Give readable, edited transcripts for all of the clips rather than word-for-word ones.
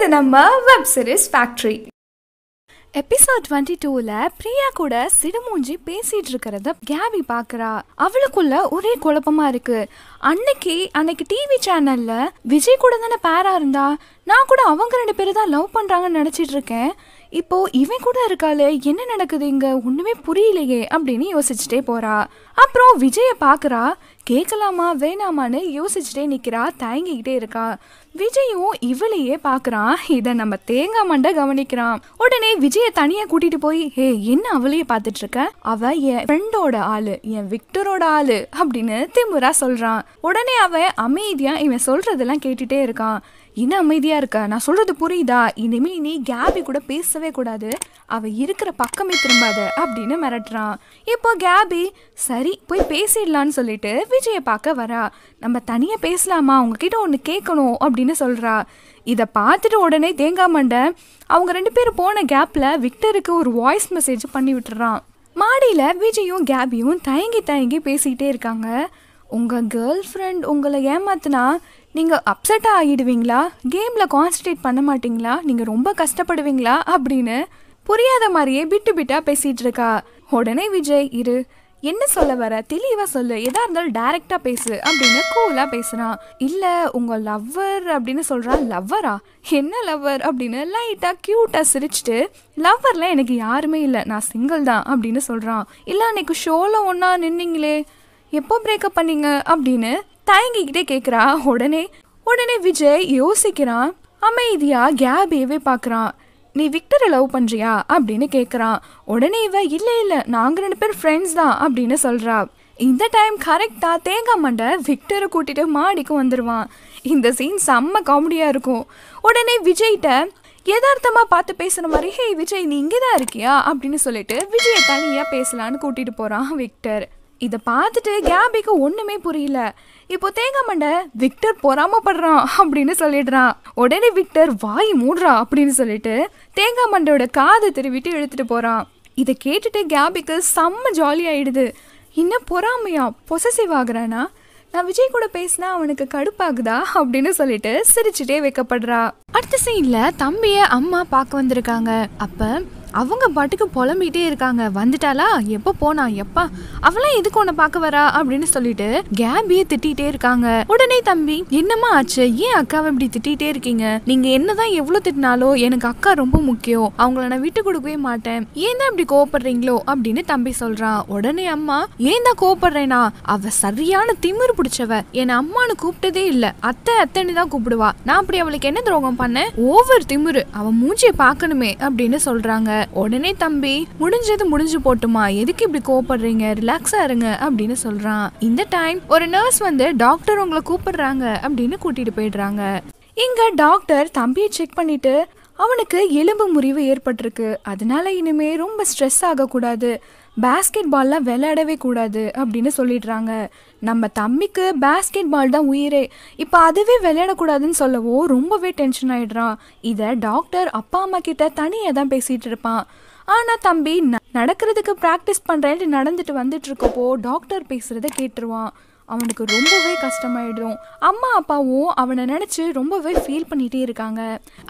இது நம்ம Web Series Factory. Episode 22ல Priya கூட சிடுமூஞ்சி பேசிட்டு இருக்கறத Gabby பார்க்கறா. அவளுக்குள்ள ஒரே குழப்பமா இருக்கு. அன்னைக்கு டிவி சேனல்ல விஜய் கூட தான பேரா இருந்தா. நான் கூட அவங்க ரெண்டு பேரும் தான் லவ் பண்றாங்கன்னு நினைச்சிட்டு இருக்கேன். இப்போ இவன் கூட இருக்காளே என்ன நடக்குது இங்க ஒண்ணுமே புரியலையே அப்படினு யோசிச்சிட்டே போறா. அப்புறம் விஜய பாக்குறா. கேட்கலாமா வேணாமான்னு யோசிச்சிட்டே நிக்கிறா. தயங்கிக்கிட்டே இருக்கா. விஜயும் இவளையே பாக்குறான். இதை நம்ம தேங்காய் மண்டை கவனிக்கிறான். உடனே விஜய தனியா கூட்டிட்டு போய் ஹே என்ன அவளையே பாத்துட்டு இருக்க, அவ என் ஃப்ரெண்டோட ஆளு, என் விக்டரோட ஆளு அப்படின்னு திமுறா சொல்றான். உடனே அவ அமைதியா இவன் சொல்றதெல்லாம் கேட்டுட்டே இருக்கான். என்ன அமைதியா இருக்க, நான் சொல்றது புரியுதா, இனிமே நீ Gabby கூட பேசவே கூடாது, அவ இருக்கிற பக்கமே திரும்பாத அப்படின்னு மிரட்டுறான். இப்போ Gabby சரி போய் பேசிடலான்னு சொல்லிட்டு விஜய பார்க்க வரா. நம்ம தனியா பேசலாமா, உங்ககிட்ட ஒன்னு கேட்கணும் அப்படின்னு சொல்றா. இதை பார்த்துட்டு உடனே தேங்காய் மண்டை அவங்க ரெண்டு பேரும் போன கேப்ல விக்டருக்கு ஒரு வாய்ஸ் மெசேஜ் பண்ணி விட்டுறான். மாடியில விஜயும் Gabbyயும் தயங்கி பேசிக்கிட்டே இருக்காங்க. உங்க கேர்ள் ஃப்ரெண்ட் உங்களை ஏமாத்தினா நீங்கள் அப்செட்டாக ஆகிடுவீங்களா, கேமில் கான்சன்ட்ரேட் பண்ண மாட்டிங்களா, நீங்கள் ரொம்ப கஷ்டப்படுவீங்களா அப்படின்னு புரியாத மாதிரியே பிட்டாக பேசிகிட்டு இருக்கா. உடனே விஜய் இரு என்ன சொல்ல வர தெளிவாக சொல்லு, எதாக இருந்தாலும் டைரெக்டாக பேசு அப்படின்னு கூலாக பேசுகிறான். இல்லை உங்கள் லவ்வர் அப்படின்னு சொல்கிறான். லவ்வரா, என்ன லவ்வர் அப்படின்னு லைட்டாக க்யூட்டாக சிரிச்சுட்டு லவ்வரில் எனக்கு யாருமே இல்லை, நான் சிங்கிள் தான் அப்படின்னு சொல்கிறான். இல்லை அன்னைக்கு ஷோவில் ஒன்றா நின்னீங்களே எப்போ பிரேக்கப் பண்ணீங்க அப்படின்னு தயங்கிக்கிட்டே கேட்குறா. உடனே விஜய் யோசிக்கிறான். அமைதியா Gabbyயவே பார்க்குறான். நீ விக்டரை லவ் பண்ணுறியா அப்படின்னு கேட்குறான். உடனே இவ இல்லை நாங்கள் ரெண்டு பேர் ஃப்ரெண்ட்ஸ் தான் அப்படின்னு சொல்கிறா. இந்த டைம் கரெக்டாக தேங்காய் மண்டை விக்டரை கூட்டிகிட்டு மாடிக்கு வந்துடுவான். இந்த சீன் செம்ம காமெடியாக இருக்கும். உடனே விஜய்கிட்ட யதார்த்தமாக பார்த்து பேசுகிற மாதிரி ஹே விஜய் நீ இங்கே தான் இருக்கியா அப்படின்னு சொல்லிட்டு விஜயை தனியாக பேசலான்னு கூட்டிகிட்டு போகிறான் விக்டர். இதை பார்த்துட்டு Gabbyக்கு ஒன்றுமே புரியல. இப்போ தேங்காய் மண்டை விக்டர் பொறாமப்படுறான் அப்படின்னு சொல்லிடுறான். உடனே விக்டர் வாய் மூடுறா அப்படின்னு சொல்லிட்டு தேங்காய் மண்டையோட காதை திருவிட்டு இழுத்துட்டு போகிறான். இதை கேட்டுட்டு Gabbyக்கு செம்ம ஜாலியாகிடுது. இன்னும் பொறாமையா பொசசிவ் ஆகுறானா, நான் விஜய் கூட பேசினா அவனுக்கு கடுப்பாகுதா அப்படின்னு சொல்லிட்டு சிரிச்சுட்டே வைக்கப்படுறா. அடுத்த சீன்ல தம்பியை அம்மா பார்க்க வந்திருக்காங்க. அப்போ அவங்க பாட்டுக்கு புலம்பிகிட்டே இருக்காங்க. வந்துட்டாளா, எப்போ போனா, எப்பா அவளாம் எதுக்கு உன்னை பார்க்க வரா அப்படின்னு சொல்லிட்டு Gabbyயை திட்டிகிட்டே இருக்காங்க. உடனே தம்பி என்னம்மா ஆச்சு, ஏன் அக்காவை இப்படி திட்டிகிட்டே இருக்கீங்க, நீங்க என்னதான் எவ்வளோ திட்டினாலும் எனக்கு அக்கா ரொம்ப முக்கியம், அவங்கள நான் விட்டு கொடுக்கவே மாட்டேன், ஏன் தான் இப்படி கோவப்படுறீங்களோ அப்படின்னு தம்பி சொல்றான். உடனே அம்மா ஏன் தான் கோவப்படுறேனா, அவ சரியான திமிரு பிடிச்சவ, என் அம்மானு கூப்பிட்டதே இல்லை, அத்தை அத்தைன்னு தான் கூப்பிடுவா, நான் அப்படி அவளுக்கு என்ன துரோகம் பண்ணேன், ஓவர் திமிரு, அவன் மூஞ்சியை பார்க்கணுமே அப்படின்னு சொல்றாங்க. உடனே தம்பி முடிஞ்சது முடிஞ்சு போட்டுமா, எதுக்கு இப்படி கோவப்படுறீங்க, ரிலாக்ஸா இருங்க அப்படின்னு சொல்றான். இந்த டைம் ஒரு நர்ஸ் வந்து டாக்டர் உங்களை கூப்பிடுறாங்க அப்படின்னு கூட்டிட்டு போயிடுறாங்க. இங்க டாக்டர் தம்பியை செக் பண்ணிட்டு அவனுக்கு எலும்பு முறிவு ஏற்பட்டிருக்கு, அதனால இனிமே ரொம்ப ஸ்ட்ரெஸ் ஆகக்கூடாது, பேஸ்கெட் பால்லாம் விளையாடவே கூடாது அப்படின்னு சொல்லிடுறாங்க. நம்ம தம்பிக்கு பேஸ்கெட் பால் தான் உயிரே, இப்போ அதுவே விளையாடக்கூடாதுன்னு சொல்லவோ ரொம்பவே டென்ஷன் ஆகிடுறான். இதை டாக்டர் அப்பா அம்மா கிட்ட தனியாக தான் பேசிகிட்டு இருப்பான். ஆனால் தம்பி நடக்கிறதுக்கு ப்ராக்டிஸ் பண்ணுறேன்ட்டு நடந்துட்டு வந்துட்டு இருக்கப்போ டாக்டர் பேசுகிறத கேட்டுருவான். அவனுக்கு ரொம்பவே கஷ்டமாயிடும். அம்மா அப்பாவும் அவனை நினச்சி ரொம்பவே ஃபீல் பண்ணிகிட்டே இருக்காங்க.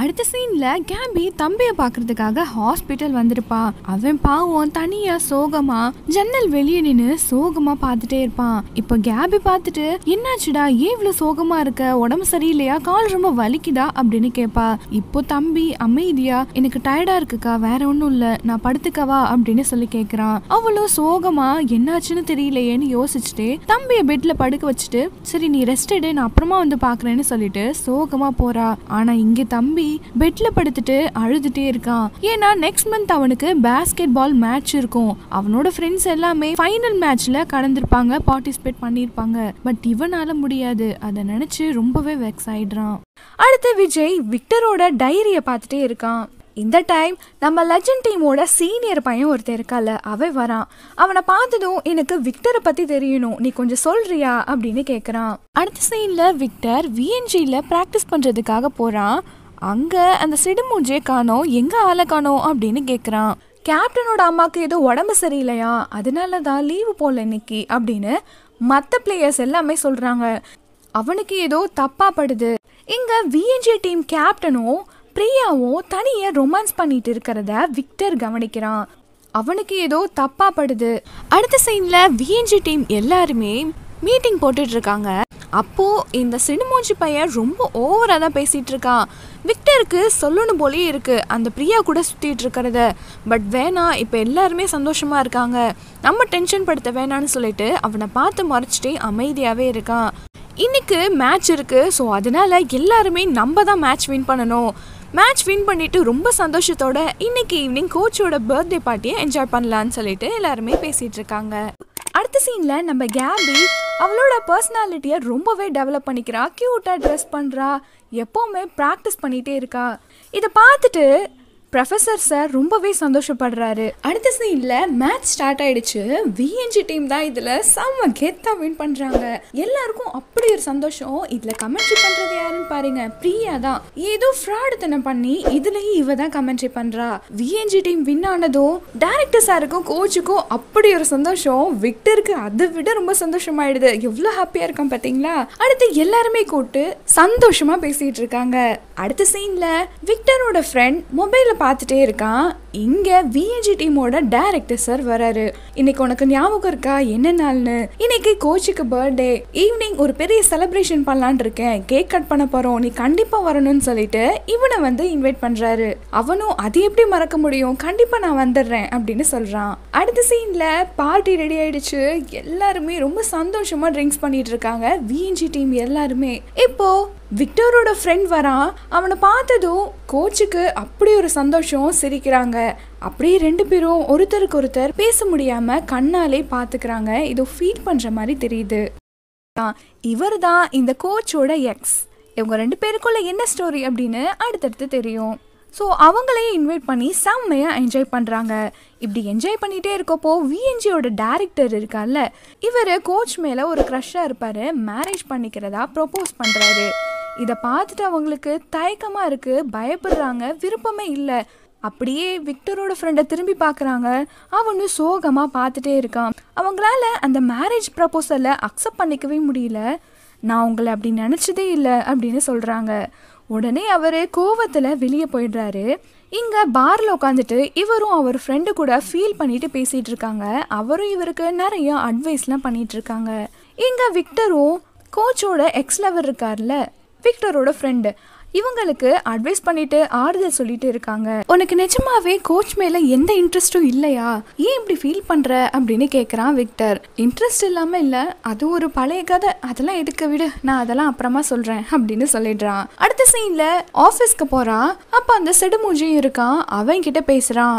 அடுத்த சீனில் Gabby தம்பியை பார்க்குறதுக்காக ஹாஸ்பிட்டல் வந்திருப்பான். அவன் பாவம் தனியாக சோகமாக ஜன்னல் வெளியே நின்று சோகமாக பார்த்துட்டே இருப்பான். இப்போ Gabby பார்த்துட்டு என்னாச்சுடா, ஏன் இவ்வளோ சோகமாக இருக்க, உடம்பு சரியில்லையா, கால் ரொம்ப வலிக்குதா அப்படின்னு கேட்பா. இப்போ தம்பி அமைதியா எனக்கு டயர்டாக இருக்குக்கா, வேற ஒன்றும் இல்லை, நான் படுத்துக்கவா அப்படின்னு சொல்லி கேட்குறான். அவ்வளோ சோகமாக என்னாச்சுன்னு தெரியலையேன்னு யோசிச்சுட்டு தம்பியை பெட் படுக்க வச்சுட்டு சரி நீ ரெஸ்ட் எடு நான் அப்புறமா வந்து பாக்குறேன்னு சொல்லிட்டு சோகமா போறா. ஆனா இங்க தம்பி பெட்ல படுத்துட்டு அழுதுட்டே இருக்கான். ஏன்னா நெக்ஸ்ட் மந்த் அவனுக்கு பேஸ்கெட் பால் மேட்ச் இருக்கும். அவனோட ஃப்ரெண்ட்ஸ் எல்லாமே ஃபைனல் மேட்ச்ல கலந்துருப்பாங்க, பார்ட்டிசிபேட் பண்ணியிருப்பாங்க. பட் இவனால முடியாது, அதை நினைச்சு ரொம்பவே வெக்ஸ் ஆயிடுறான். அடுத்து விஜய் விக்டரோட டைரியை பார்த்துட்டே இருக்கான். இந்த டைம் நம்ம லெஜண்ட் டீமோட சீனியர் பையன் ஒருத்தர் இருக்கால அவன் வரான். அவனை பார்த்ததும் எனக்கு விக்டரை பற்றி தெரியணும், நீ கொஞ்சம் சொல்றியா அப்படின்னு கேட்குறான். அடுத்த சீனில் விக்டர் VNGயில் ப்ராக்டிஸ் பண்ணுறதுக்காக போகிறான். அங்கே அந்த சிடுமூஞ்சியை காணோம், எங்கே ஆளை காணோம் அப்படின்னு கேட்குறான். கேப்டனோட அம்மாவுக்கு ஏதோ உடம்பு சரியில்லையா, அதனால தான் லீவு போல இன்னைக்கு அப்படின்னு மற்ற பிளேயர்ஸ் எல்லாமே சொல்கிறாங்க. அவனுக்கு ஏதோ தப்பாக படுது. இங்கே VNG டீம் கேப்டனும் பிரியாவும் தனியே ரொமான்ஸ் பண்ணிட்டு இருக்கிறத விக்டர் கவனிக்கிறான். அவனுக்கு ஏதோ தப்பா படுது. அடுத்த சீன்ல விஎன்ஜி டீம் எல்லாருமே மீட்டிங் போட்டுட்டு இருக்காங்க. அப்போ இந்த சினிமோஞ்சி பையன் ரொம்ப ஓவரா தான் பேசிட்டு இருக்கான். விக்டருக்கு சொல்லணும் போலே இருக்கு அந்த பிரியா கூட சுத்திட்டு இருக்கிறத. பட் வேணா, இப்போ எல்லாருமே சந்தோஷமா இருக்காங்க, நம்ம டென்ஷன் படுத்த வேணான்னு சொல்லிட்டு அவனை பார்த்து மறைச்சிட்டே அமைதியாவே இருக்கான். இன்னைக்கு மேட்ச் இருக்கு, ஸோ அதனால எல்லாருமே நம்ம தான் மேட்ச் வின் பண்ணணும். மேட்ச் வின் பண்ணிவிட்டு ரொம்ப சந்தோஷத்தோட இன்னைக்கு ஈவினிங் கோச்சோட பர்த்டே பார்ட்டியை என்ஜாய் பண்ணலான்னு சொல்லிட்டு எல்லாருமே பேசிகிட்டு இருக்காங்க. அடுத்த சீனில் நம்ம கேபி அவளோட பர்சனாலிட்டியை ரொம்பவே டெவலப் பண்ணிக்கிறா. க்யூட்டாக ட்ரெஸ் பண்ணுறா, எப்போவுமே ப்ராக்டிஸ் பண்ணிகிட்டே இருக்கா. இதை பார்த்துட்டு ப்ரொஃபஸர் சார் ரொம்பவே சந்தோஷப்படுறாரு. அடுத்த சீனில் மேட்ச் ஸ்டார்ட் ஆகிடுச்சு. விஎன்ஜி டீம் தான் இதில் செம்ம கெத்தாக வின் பண்ணுறாங்க. எல்லாருக்கும் அப்படி ஒரு சந்தோஷம். இதில் கமெண்ட்ரி பண்ணுறது யாருன்னு பாருங்க, பிரியா தான். ஏதோ ஃப்ராடு தனம் பண்ணி இதுலேயும் இவ தான் கமெண்ட்ரி பண்ணுறா. விஎன்ஜி டீம் வின் ஆனதும் டேரக்டர் சாருக்கும் கோச்சுக்கும் அப்படி ஒரு சந்தோஷம். விக்டருக்கு அதை விட ரொம்ப சந்தோஷமாயிடுது. எவ்வளோ ஹாப்பியாக இருக்கும் பார்த்தீங்களா. அடுத்து எல்லாருமே கூப்பிட்டு சந்தோஷமாக பேசிகிட்டு இருக்காங்க. அடுத்த சீனில் விக்டரோட ஃப்ரெண்ட் மொபைலில் பார்த்துட்டே இருக்கான். இங்க VNG டீமோட டைரக்டர் சார் வராரு. இன்னைக்கு உனக்கு ஞாபகம் இருக்கா என்ன நாள்னு? இன்னைக்கு கோச்சுக்கு பர்த்டே, ஈவினிங் ஒரு பெரிய செலிப்ரேஷன் பண்ணலான் இருக்கேன், கேக் கட் பண்ண போறோம், நீ கண்டிப்பா வரணும்னு சொல்லிட்டு இவனை வந்து இன்வைட் பண்றாரு. அவனும் அது எப்படி மறக்க முடியும், கண்டிப்பா நான் வந்துடுறேன் அப்படின்னு சொல்றான். அடுத்த சீன்ல பார்ட்டி ரெடி ஆயிடுச்சு. எல்லாருமே ரொம்ப சந்தோஷமா ட்ரிங்க்ஸ் பண்ணிட்டு இருக்காங்க VNG டீம் எல்லாருமே. இப்போ விக்டரோட ஃப்ரெண்ட் வரான். அவனை பார்த்ததும் கோச்சுக்கு அப்படி ஒரு சந்தோஷம், சிரிக்கிறாங்க. அப்படியே ரெண்டு பேரும் ஒருத்தருக்கு ஒருத்தர் பேச முடியாம கண்ணாலே பாத்துக்கிறாங்க. இதோ ஃபீல் பண்ற மாதிரி தெரியுது. இவர் தான் இந்த கோச்சோட எக்ஸ். இவங்க ரெண்டு பேருக்குள்ள என்ன ஸ்டோரி அப்படின்னு அடுத்தடுத்து தெரியும். ஸோ அவங்களையும் இன்வைட் பண்ணி செம்மையாக என்ஜாய் பண்ணுறாங்க. இப்படி என்ஜாய் பண்ணிகிட்டே இருக்கப்போ விஎன்ஜியோட டேரக்டர் இருக்கார்ல, இவர் கோச் மேலே ஒரு க்ரஷ்ஷாக இருப்பார். மேரேஜ் பண்ணிக்கிறதா ப்ரொப்போஸ் பண்ணுறாரு. இதை பார்த்துட்டு அவங்களுக்கு தயக்கமாக இருக்குது, பயப்படுறாங்க, விருப்பமே இல்லை. அப்படியே விக்டரோட ஃப்ரெண்டை திரும்பி பார்க்குறாங்க. அவனு சோகமாக பார்த்துட்டே இருக்கான். அவங்களால அந்த மேரேஜ் ப்ரப்போசலை அக்செப்ட் பண்ணிக்கவே முடியல. நான் உங்களை அப்படி நினச்சதே இல்லை அப்படின்னு சொல்கிறாங்க. உடனே அவர் கோவத்தில் வெளியே போயிடுறாரு. இங்கே பாரில் உட்காந்துட்டு இவரும் அவர் ஃப்ரெண்டு கூட ஃபீல் பண்ணிட்டு பேசிகிட்டு இருக்காங்க. அவரும் இவருக்கு நிறையா அட்வைஸ்லாம் பண்ணிகிட்ருக்காங்க. இங்கே விக்டரும் கோச்சோட எக்ஸ் லவர் இருக்கார்ல, விக்டரோட ஃப்ரெண்டு, இவங்களுக்கு அட்வைஸ் பண்ணிட்டு ஆறுதல் சொல்லிட்டு இருக்காங்க. உனக்கு நிஜமாவே கோச் மேல எந்த இன்ட்ரெஸ்டும் இல்லையா, ஏன் இப்படி ஃபீல் பண்ற அப்படின்னு கேட்குறான் விக்டர். இன்ட்ரெஸ்ட் இல்லாம இல்ல, அது ஒரு பழைய கதை, அதெல்லாம் எதுக்கு விடு, நான் அதெல்லாம் அப்புறமா சொல்றேன் அப்படின்னு சொல்லிடுறான். அடுத்த சீன்ல ஆஃபீஸ்க்கு போறான். அப்ப அந்த செடுமூஞ்சியும் இருக்கான். அவன் கிட்ட பேசுறான்.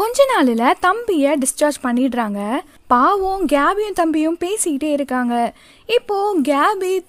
கொஞ்ச நாளில் தம்பியை டிஸ்சார்ஜ் பண்ணிடுறாங்க. பாவும் கேபியும் தம்பியும் பேசிக்கிட்டே இருக்காங்க. இப்போது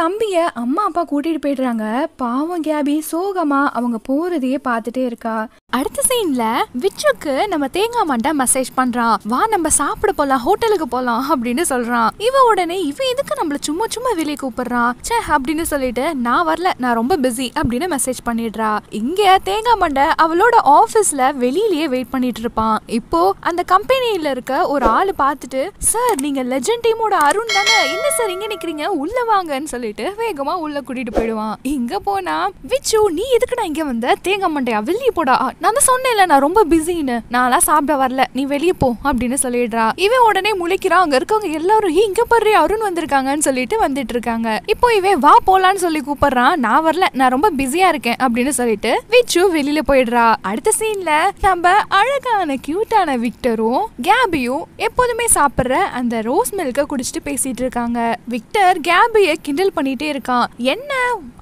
தம்பியை அம்மா அப்பா கூட்டிகிட்டு போயிடுறாங்க. பாவம் கேபி சோகமாக அவங்க போகிறதையே பார்த்துட்டே இருக்கா. அடுத்த சீனில் விச்சுக்கு நம்ம தேங்காய் மண்டை மசேஜ் பண்ணுறான். வா நம்ம சாப்பிட போகலாம், ஹோட்டலுக்கு போகலாம் அப்படின்னு சொல்கிறான். இவன் உடனே இவன் எதுக்கு நம்மளை சும்மா சும்மா வெளியே கூப்பிட்றான் சே அப்படின்னு சொல்லிட்டு நான் வரல, நான் ரொம்ப பிஸி அப்படின்னு மெசேஜ் பண்ணிடுறா. இங்கே தேங்காய் மண்டை அவளோட ஆஃபீஸில் வெளியிலேயே வெயிட் பண்ணிட்டு இருப்பான். இப்போது அந்த கம்பெனியில் இருக்க ஒரு ஆள் பார்த்துட்டு, சார் நீங்கள் லெஜண்ட் டீமோட அருண் தானே, என்ன சார் இங்கே நிற்கிறீங்க, உள்ளே வாங்கன்னு சொல்லிட்டு வேகமா உள்ள கூட்டிட்டு போயிடுவான். இங்க போனா விச்சு, நீ எதுக்குடா இங்க வந்த, தேங்காய் மண்டையா வெளியே போடா, நான் தான் சொன்னேன்ல நான் ரொம்ப பிஸின்னு, நான்லாம் சாப்பிட வரல, நீ வெளியே போ அப்படின்னு சொல்லிடுறா. இவன் உடனே முழிக்கிறான். அங்க இருக்கவங்க எல்லாரும் இங்க பாரு அருண் வந்திருக்காங்கன்னு சொல்லிட்டு வந்துட்டு இருக்காங்க. இப்போ இவன் வா போலான்னு சொல்லி கூப்பிடுறான். நான் வரல, நான் ரொம்ப பிஸியா இருக்கேன் அப்படின்னு சொல்லிட்டு விச்சு வெளியில போயிடுறா. அடுத்த சீன்ல நம்ம அழகான கியூட்டான விக்டரும் கேபியும் எப்போதுமே சாப்பிடுற அந்த ரோஸ் மில்க குடிச்சிட்டு பேசிட்டு இருக்காங்க. விக்டர் கேபி விஜயை கிண்டல் பண்ணிட்டே இருக்கான். என்ன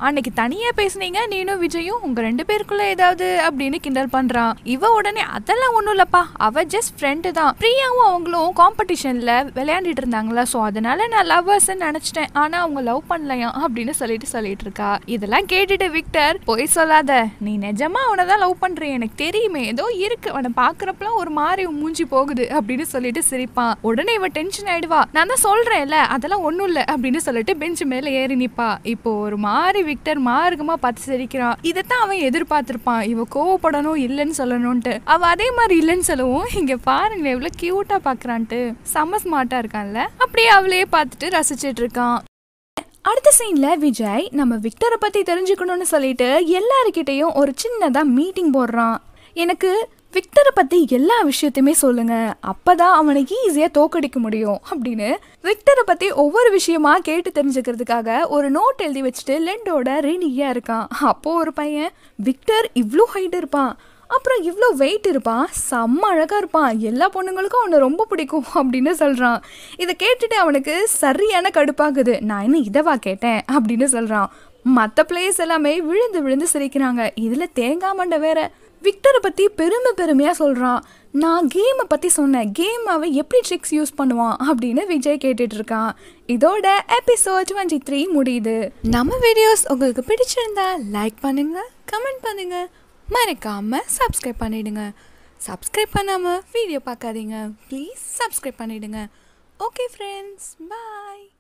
அன்னைக்கு தனியா பேசுனீங்க நீனும் விஜயும், உங்க ரெண்டு பேருக்குள்ள ஏதாவது அப்படின்னு கிண்டல் பண்றான். இவ உடனே அதெல்லாம் ஒண்ணும் இல்லப்பா, அவ ஜஸ்ட் ஃப்ரெண்டு தான். பிரியாவும் அவங்களும் காம்படிஷன்ல விளையாண்டுட்டு இருந்தாங்களா, சோ அதனால நான் லவ்வர்ஸ் நினைச்சிட்டேன், ஆனா அவங்க லவ் பண்ணலையா அப்படின்னு சொல்லிட்டு இருக்கா. இதெல்லாம் கேட்டுட்டு விக்டர், போய் சொல்லாத, நீ நிஜமா அவனதான் லவ் பண்ற, எனக்கு தெரியுமே, ஏதோ இருக்கு, அவனை பாக்குறப்பெல்லாம் ஒரு மாதிரி மூஞ்சி போகுது அப்படின்னு சொல்லிட்டு சிரிப்பான். உடனே இவ டென்ஷன் ஆயிடுவா, நான் தான் சொல்றேன்ல அதெல்லாம் ஒண்ணும் இல்ல அப்படின்னு சொல்லிட்டு பெஞ்ச் மேல ஏறி நிப்பா. இப்போ ஒரு மாதிரி விக்டர் மார்க்கமா பார்த்து சிரிக்கிறான். இதைத்தான் அவன் எதிர்பார்த்திருப்பான், இவ கோவப்படணும் இல்லன்னு சொல்லணும்ட்டு. அவ அதே மாதிரி இல்லன்னு சொல்லவும், இங்க பாருங்களேன் எவ்வளவு கியூட்டா பாக்குறான்ட்டு, செம ஸ்மார்ட்டா இருக்கான்ல, அப்படியே அவளையே பார்த்துட்டு ரசிச்சிட்டு இருக்கான். அடுத்த சீன்ல விஜய் நம்ம விக்டரை பத்தி தெரிஞ்சுக்கணும்னு சொல்லிட்டு எல்லாருக்கிட்டையும் ஒரு சின்னதா மீட்டிங் போடுறான். எனக்கு விக்டரை பற்றி எல்லா விஷயத்தையுமே சொல்லுங்கள், அப்போ தான் அவனை ஈஸியாக தோக்கடிக்க முடியும் அப்படின்னு விக்டரை பற்றி ஒவ்வொரு விஷயமாக கேட்டு தெரிஞ்சுக்கிறதுக்காக ஒரு நோட் எழுதி வச்சுட்டு லெண்டோட ரெடியாக இருக்கான். அப்போது ஒரு பையன், விக்டர் இவ்வளோ ஹைட் இருப்பான், அப்புறம் இவ்வளோ வெயிட் இருப்பான், செம்ம அழகாக இருப்பான், எல்லா பொண்ணுங்களுக்கும் அவனை ரொம்ப பிடிக்கும் அப்படின்னு சொல்கிறான். இதை கேட்டுட்டு அவனுக்கு சரியான கடுப்பாகுது, நான் இன்னும் இதவா கேட்டேன் அப்படின்னு சொல்கிறான். மற்ற பிளேஸ் எல்லாமே விழுந்து விழுந்து சிரிக்கிறாங்க. இதில் தேங்காய் மண்டை வேற விக்டரை பற்றி பெருமையாக சொல்கிறான். நான் கேமை பற்றி சொன்னேன், கேம் அவன் எப்படி ட்ரிக்ஸ் யூஸ் பண்ணுவான் அப்படின்னு விஜய் கேட்டுட்டு இருக்கான். இதோட எபிசோட் 23 முடியுது. நம்ம வீடியோஸ் உங்களுக்கு பிடிச்சிருந்தா லைக் பண்ணுங்க, கமெண்ட் பண்ணுங்க, மறக்காம சப்ஸ்கிரைப் பண்ணிடுங்க. சப்ஸ்கிரைப் பண்ணாமல் வீடியோ பார்க்காதீங்க, ப்ளீஸ் சப்ஸ்கிரைப் பண்ணிடுங்க. ஓகே ஃப்ரெண்ட்ஸ், பாய்.